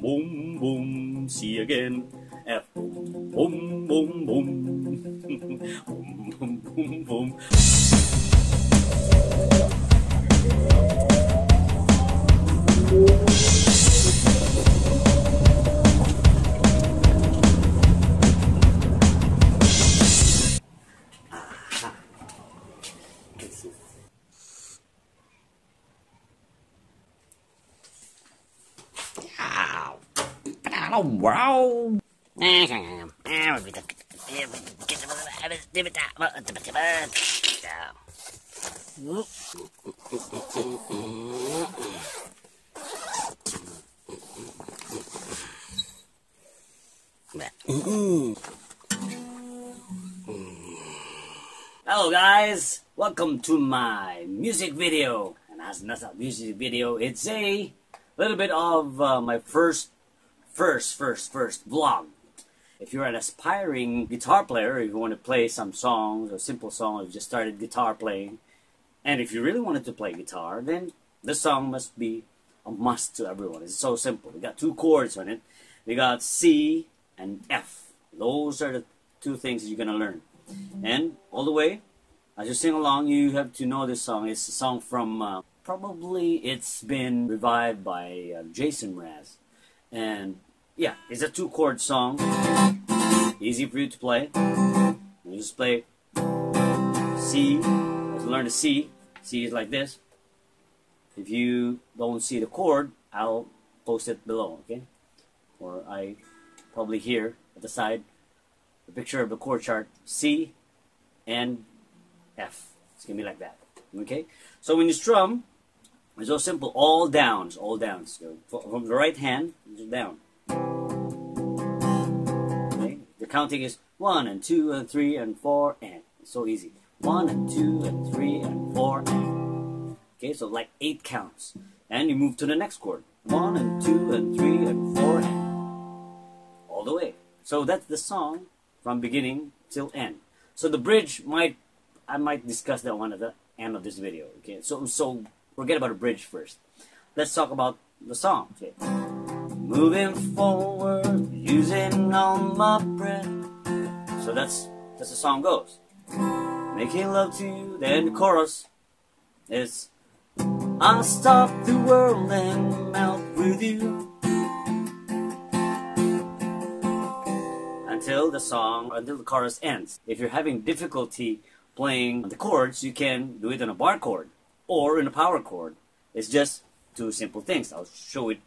boom, boom, boom, see you again. F boom, boom, boom, boom, boom, boom, boom, boom. Oh, wow. Hello guys, welcome to my music video. And that's not a music video, it's a little bit of my first vlog. If you're an aspiring guitar player, if you want to play some songs or simple songs, you just started guitar playing, and if you really wanted to play guitar, then this song must be a must to everyone. It's so simple. We got two chords on it. We got C and F. Those are the two things that you're gonna learn. And all the way, as you sing along, you have to know this song. It's a song from probably it's been revived by Jason Mraz, and yeah, it's a two-chord song, easy for you to play. You just play C, you have to learn the C. C is like this. If you don't see the chord, I'll post it below, okay? Or I probably here at the side, a picture of the chord chart, C and F. It's going to be like that, okay? So when you strum, it's so simple, all downs, from the right hand, down. Counting is 1 and 2 and 3 and 4 and. It's so easy. 1 and 2 and 3 and 4 and. Okay, so like 8 counts. And you move to the next chord. 1 and 2 and 3 and 4 and. All the way. So that's the song from beginning till end. So the bridge I might discuss that one at the end of this video. Okay, so forget about the bridge first. Let's talk about the song. Okay. Moving forward, using all my breath. So that's the song goes. Making love to you, then the chorus is I'll stop the world and melt with you. Until the chorus ends. If you're having difficulty playing the chords, you can do it on a bar chord or in a power chord. It's just two simple things. I'll show it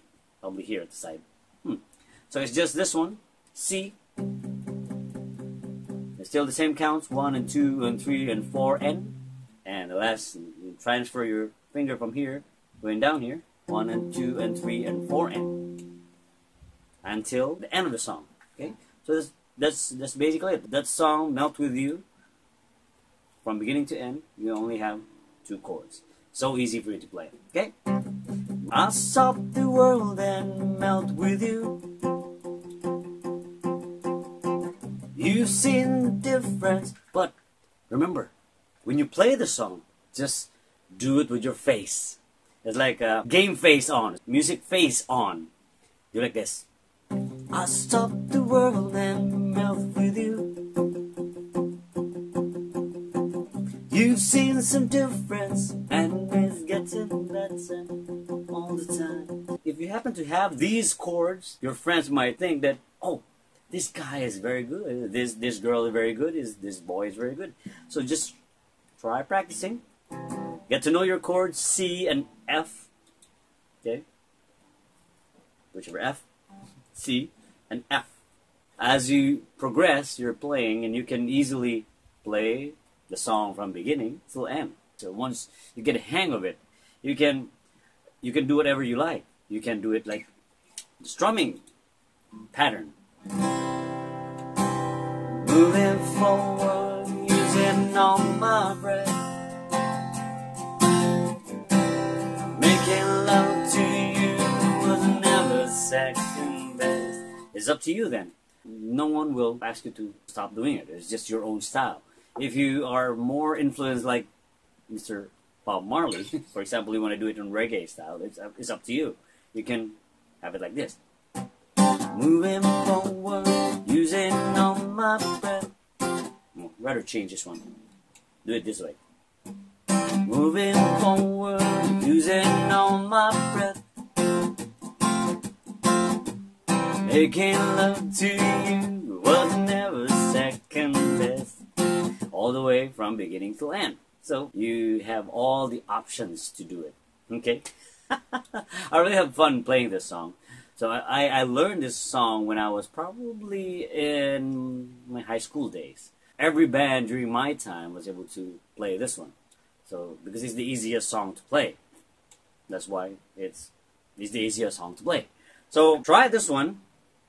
probably here at the side. So it's just this one, C. It's still the same counts, 1 and 2 and 3 and 4 and. And the last, you transfer your finger from here, going down here, 1 and 2 and 3 and 4 and. Until the end of the song. Okay? So that's basically it. That song, Melt With You, from beginning to end, you only have two chords. So easy for you to play. Okay? I'll stop the world and melt with you. You've seen the difference. But remember, when you play the song, just do it with your face. It's like a game face on, music face on. Do like this. I'll stop the world and melt with you. You've seen some difference and it's getting better. All the time. If you happen to have these chords, your friends might think that, oh, this guy is very good, this girl is very good, this boy is very good. So just try practicing. Get to know your chords, C and F. Okay? Whichever F, C and F. As you progress, you're playing and you can easily play the song from beginning till end. So once you get a hang of it, you can do whatever you like. You can do it like the strumming pattern. Moving forward, using all my breath. Making love to you was never second best. It's up to you then. No one will ask you to stop doing it. It's just your own style. If you are more influenced like Mr. Bob Marley, for example, you want to do it in reggae style, it's up to you. You can have it like this. moving forward, using all my breath. Well, rather change this one. Do it this way. Moving forward, using all my breath. Making love to you was never second best. All the way from beginning to end. So you have all the options to do it. Okay? I really have fun playing this song. So I learned this song when I was probably in my high school days. Every band during my time was able to play this one. So because it's the easiest song to play. That's why it's the easiest song to play. So try this one.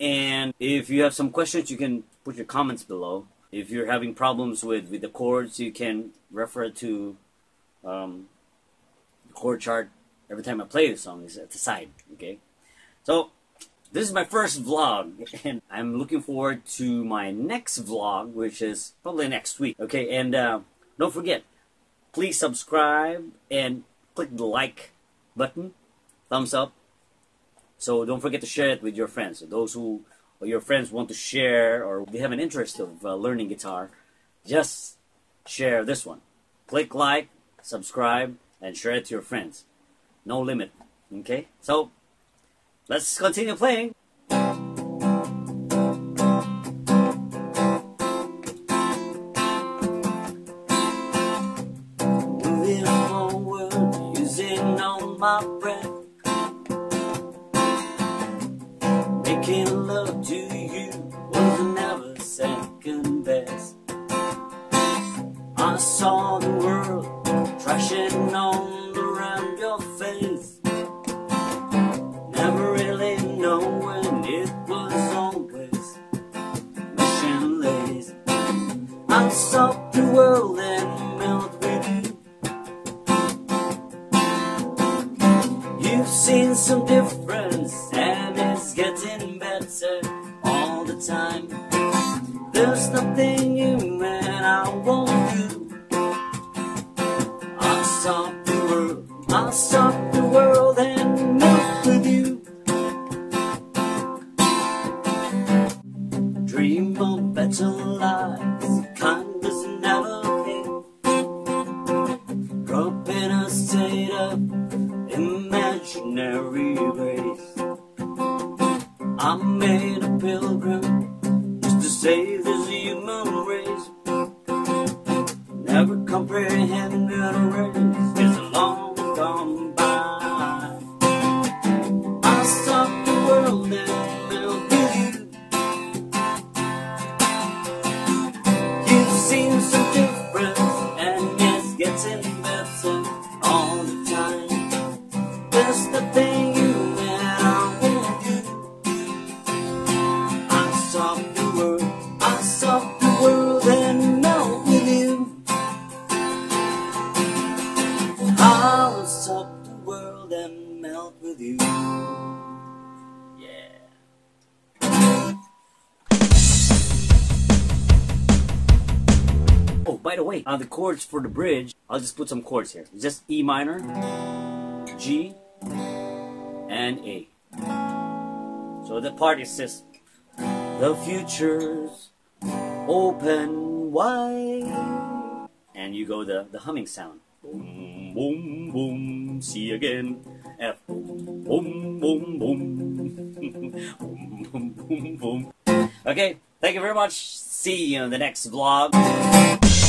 And if you have some questions, you can put your comments below. If you're having problems with the chords, you can refer to the chord chart. Every time I play this song, it's at the side, okay? So, this is my first vlog, and I'm looking forward to my next vlog, which is probably next week, okay? And don't forget, please subscribe and click the like button, thumbs up. So don't forget to share it with your friends. So those who or your friends want to share, or they have an interest of learning guitar, just share this one. Click like, subscribe, and share it to your friends. No limit, okay? So, let's continue playing. Moving forward, using all my breath. Making love to you was never second best. I saw the world trashing on around your face, never really knowing it was always mission lazy. I saw the world and melt with you. You've seen some difference and it's getting better all the time. There's nothing you man I won't do. I'll stop the world and move with you. Dream of better lives, kindness never came. Drop in a state of imaginary grace. I made a pilgrim just to save this human race. Never comprehend a race is a long gone by. I stopped the world and built with you. You've seen some difference and it's getting better all the time. There's nothing you that I won't do. I stopped the world. I stopped the world and melt with you. I'll stop the world and melt with you. Yeah. Oh, by the way, on the chords for the bridge, I'll just put some chords here. It's just E minor, G, and A. So the part is just the future's open wide. And you go the humming sound. Boom, boom, boom, C again, F, boom, boom, boom, boom, boom, boom, boom, boom. Okay, thank you very much. See you in the next vlog.